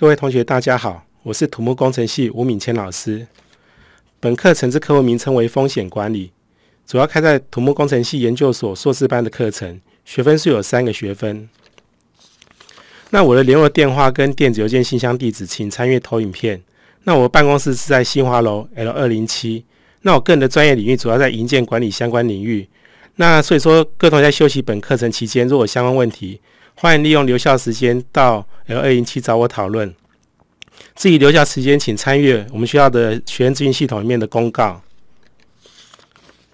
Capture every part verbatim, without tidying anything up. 各位同学，大家好，我是土木工程系吴敏谦老师。本课程之课文名称为风险管理，主要开在土木工程系研究所硕士班的课程，学分数有三个学分。那我的联络电话跟电子邮件信箱地址，请参阅投影片。那我的办公室是在新华楼 L 二零七。那我个人的专业领域主要在营建管理相关领域。那所以说，各位同学在休息本课程期间，如果有相关问题，欢迎利用留校时间到 L 二零七找我讨论。至于留校时间，请参阅我们学校的学生咨询系统里面的公告。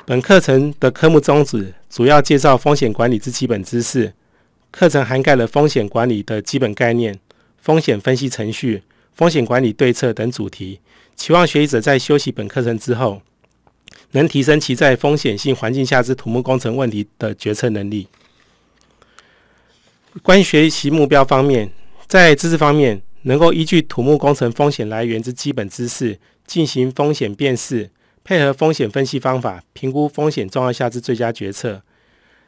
本课程的科目宗旨主要介绍风险管理之基本知识，课程涵盖了风险管理的基本概念、风险分析程序、风险管理对策等主题，期望学习者在修习本课程之后，能提升其在风险性环境下之土木工程问题的决策能力。关于学习目标方面，在知识方面，能够依据土木工程风险来源之基本知识，进行风险辨识，配合风险分析方法，评估风险状况下之最佳决策。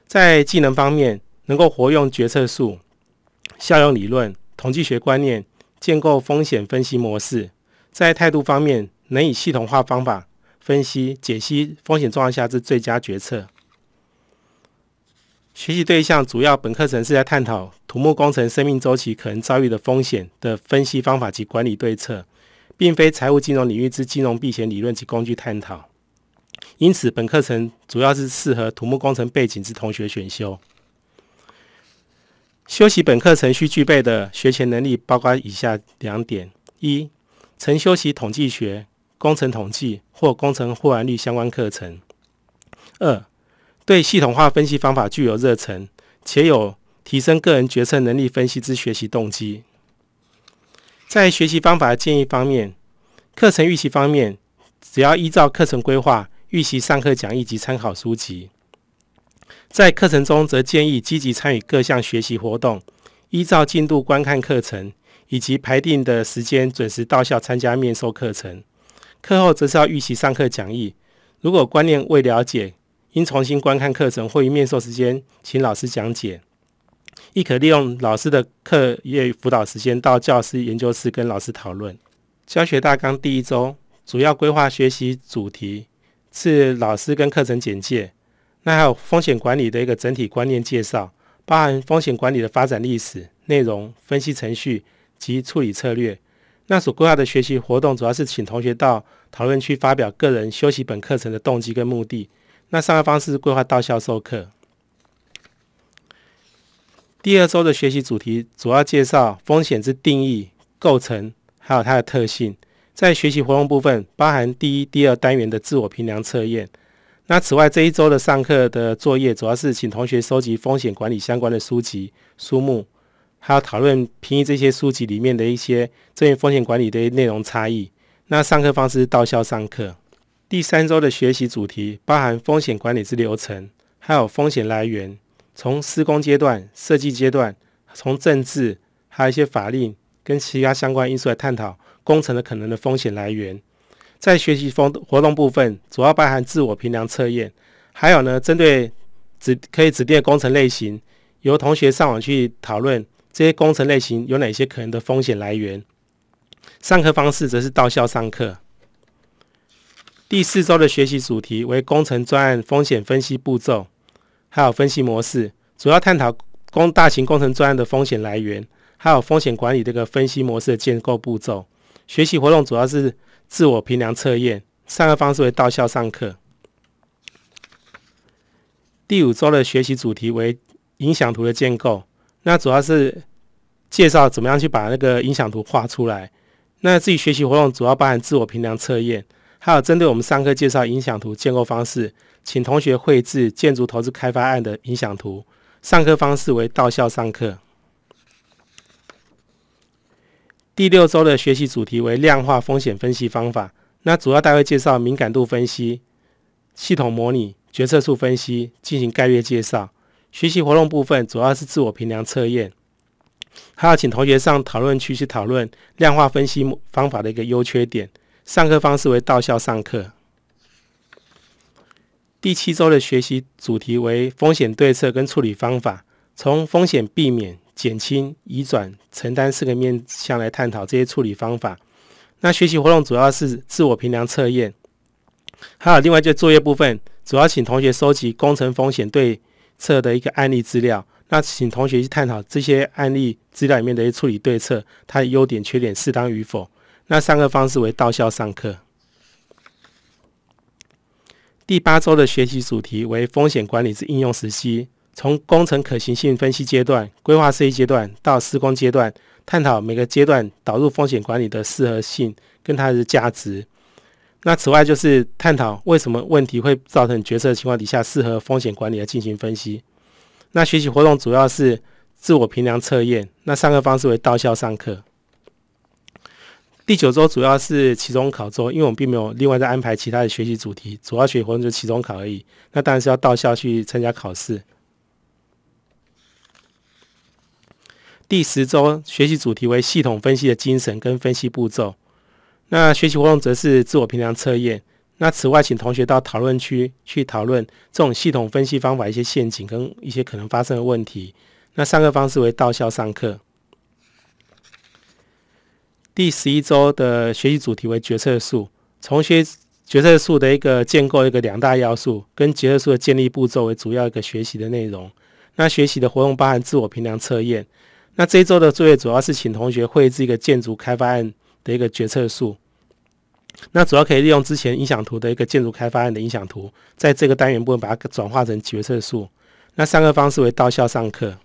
在技能方面，能够活用决策树、效用理论、统计学观念，建构风险分析模式。在态度方面，能以系统化方法分析、解析风险状况下之最佳决策。学习对象主要本课程是在探讨土木工程生命周期可能遭遇的风险的分析方法及管理对策，并非财务金融领域之金融避险理论及工具探讨。因此，本课程主要是适合土木工程背景之同学选修。修习本课程需具备的学前能力包括以下两点：一、曾修习统计学、工程统计或工程获完率相关课程；二、对系统化分析方法具有热忱，且有提升个人决策能力分析之学习动机。在学习方法的建议方面，课程预习方面，只要依照课程规划预习上课讲义及参考书籍。在课程中，则建议积极参与各项学习活动，依照进度观看课程，以及排定的时间准时到校参加面授课程。课后则是要预习上课讲义，如果观念未了解，应重新观看课程或于面授时间请老师讲解，亦可利用老师的课业辅导时间到教师研究室跟老师讨论。教学大纲第一周主要规划学习主题，是老师跟课程简介，那还有风险管理的一个整体观念介绍，包含风险管理的发展历史、内容、分析程序及处理策略。那所规划的学习活动主要是请同学到讨论区发表个人修习本课程的动机跟目的。那上课方式是规划到校授课。第二周的学习主题主要介绍风险之定义、构成，还有它的特性。在学习活动部分，包含第一、第二单元的自我评量测验。那此外，这一周的上课的作业主要是请同学收集风险管理相关的书籍、书目，还有讨论评议这些书籍里面的一些针对风险管理的内容差异。那上课方式是到校上课。第三周的学习主题包含风险管理之流程，还有风险来源，从施工阶段、设计阶段，从政治，还有一些法令跟其他相关因素来探讨工程的可能的风险来源。在学习活动部分，主要包含自我评量测验，还有呢，针对指可以指定的工程类型，由同学上网去讨论这些工程类型有哪些可能的风险来源。上课方式则是到校上课。第四周的学习主题为工程专案风险分析步骤，还有分析模式，主要探讨工大型工程专案的风险来源，还有风险管理这个分析模式的建构步骤。学习活动主要是自我评量测验，上课方式为到校上课。第五周的学习主题为影响图的建构，那主要是介绍怎么样去把那个影响图画出来。那至于学习活动主要包含自我评量测验，还有针对我们上课介绍影响图建构方式，请同学绘制建筑投资开发案的影响图。上课方式为到校上课。第六周的学习主题为量化风险分析方法，那主要大会介绍敏感度分析、系统模拟、决策树分析，进行概略介绍。学习活动部分主要是自我评量测验，还有请同学上讨论区去讨论量化分析方法的一个优缺点。上课方式为到校上课。第七周的学习主题为风险对策跟处理方法，从风险避免、减轻、移转、承担四个面向来探讨这些处理方法。那学习活动主要是自我评量测验，还有另外就作业部分，主要请同学收集工程风险对策的一个案例资料。那请同学去探讨这些案例资料里面的一些处理对策，它的优点、缺点、适当与否。那上课方式为到校上课。第八周的学习主题为风险管理之应用时期，从工程可行性分析阶段、规划设计阶段到施工阶段，探讨每个阶段导入风险管理的适合性跟它的价值。那此外就是探讨为什么问题会造成决策情况底下适合风险管理来进行分析。那学习活动主要是自我评量测验，那上课方式为到校上课。第九周主要是期中考周，因为我们并没有另外再安排其他的学习主题，主要学习活动就是期中考而已。那当然是要到校去参加考试。第十周学习主题为系统分析的精神跟分析步骤。那学习活动则是自我评量测验。那此外，请同学到讨论区去讨论这种系统分析方法一些陷阱跟一些可能发生的问题。那上课方式为到校上课。第十一周的学习主题为决策树，从学决策树的一个建构一个两大要素，跟决策树的建立步骤为主要一个学习的内容。那学习的活动包含自我评量测验。那这一周的作业主要是请同学绘制一个建筑开发案的一个决策树。那主要可以利用之前影响图的一个建筑开发案的影响图，在这个单元部分把它转化成决策树。那上课方式为到校上课。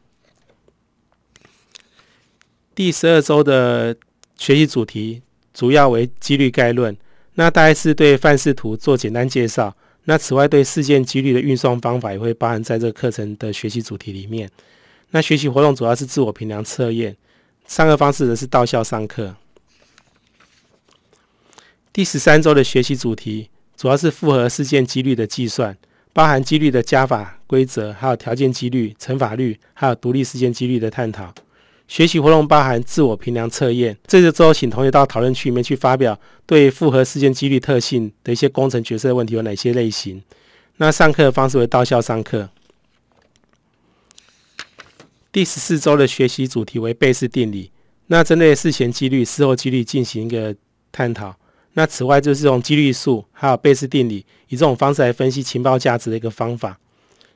第十二周的学习主题主要为几率概论，那大概是对范式图做简单介绍。那此外，对事件几率的运算方法也会包含在这个课程的学习主题里面。那学习活动主要是自我评量测验，上课方式则是到校上课。第十三周的学习主题主要是复合事件几率的计算，包含几率的加法规则，还有条件几率、乘法率，还有独立事件几率的探讨。学习活动包含自我评量测验，这个周请同学到讨论区里面去发表对复合事件几率特性的一些工程决策问题有哪些类型。那上课的方式为到校上课。第十四周的学习主题为贝氏定理，那针对事前几率、事后几率进行一个探讨。那此外就是用几率数还有贝氏定理以这种方式来分析情报价值的一个方法。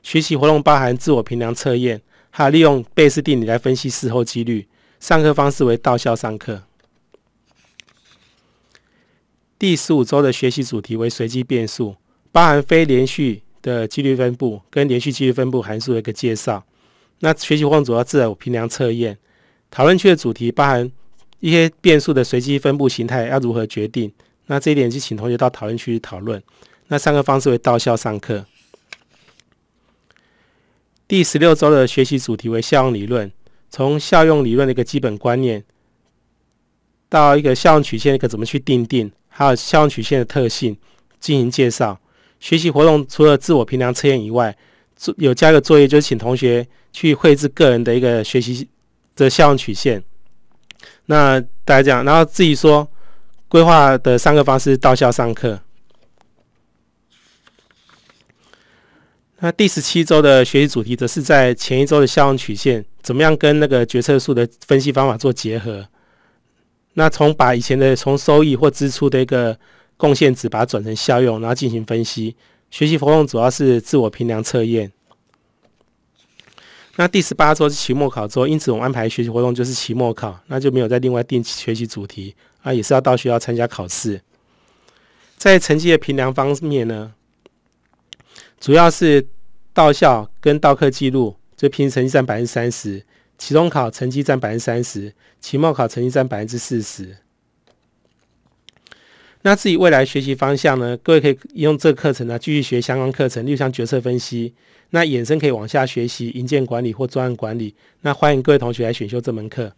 学习活动包含自我评量测验，还有利用贝氏定理来分析事后几率。上课方式为到校上课。第十五周的学习主题为随机变数，包含非连续的几率分布跟连续几率分布函数的一个介绍。那学习活动主要自我评量测验，讨论区的主题包含一些变数的随机分布形态要如何决定。那这一点就请同学到讨论区讨论。那上课方式为到校上课。第十六周的学习主题为效用理论，从效用理论的一个基本观念，到一个效用曲线的一个怎么去定定，还有效用曲线的特性进行介绍。学习活动除了自我评量测验以外，有加一个作业，就是请同学去绘制个人的一个学习的效用曲线。那大家讲，然后自己说规划的上课方式到校上课。那第十七周的学习主题则是在前一周的效用曲线怎么样跟那个决策树的分析方法做结合。那从把以前的从收益或支出的一个贡献值把它转成效用，然后进行分析。学习活动主要是自我评量测验。那第十八周是期末考周，因此我们安排学习活动就是期末考，那就没有再另外定学习主题啊，也是要到学校参加考试。在成绩的评量方面呢，主要是到校跟到课记录，就平时成绩占 百分之三十， 期中考成绩占 百分之三十， 期末考成绩占 百分之四十。 那至于未来学习方向呢，各位可以用这个课程呢继续学相关课程，例如像决策分析，那衍生可以往下学习营建管理或专案管理。那欢迎各位同学来选修这门课。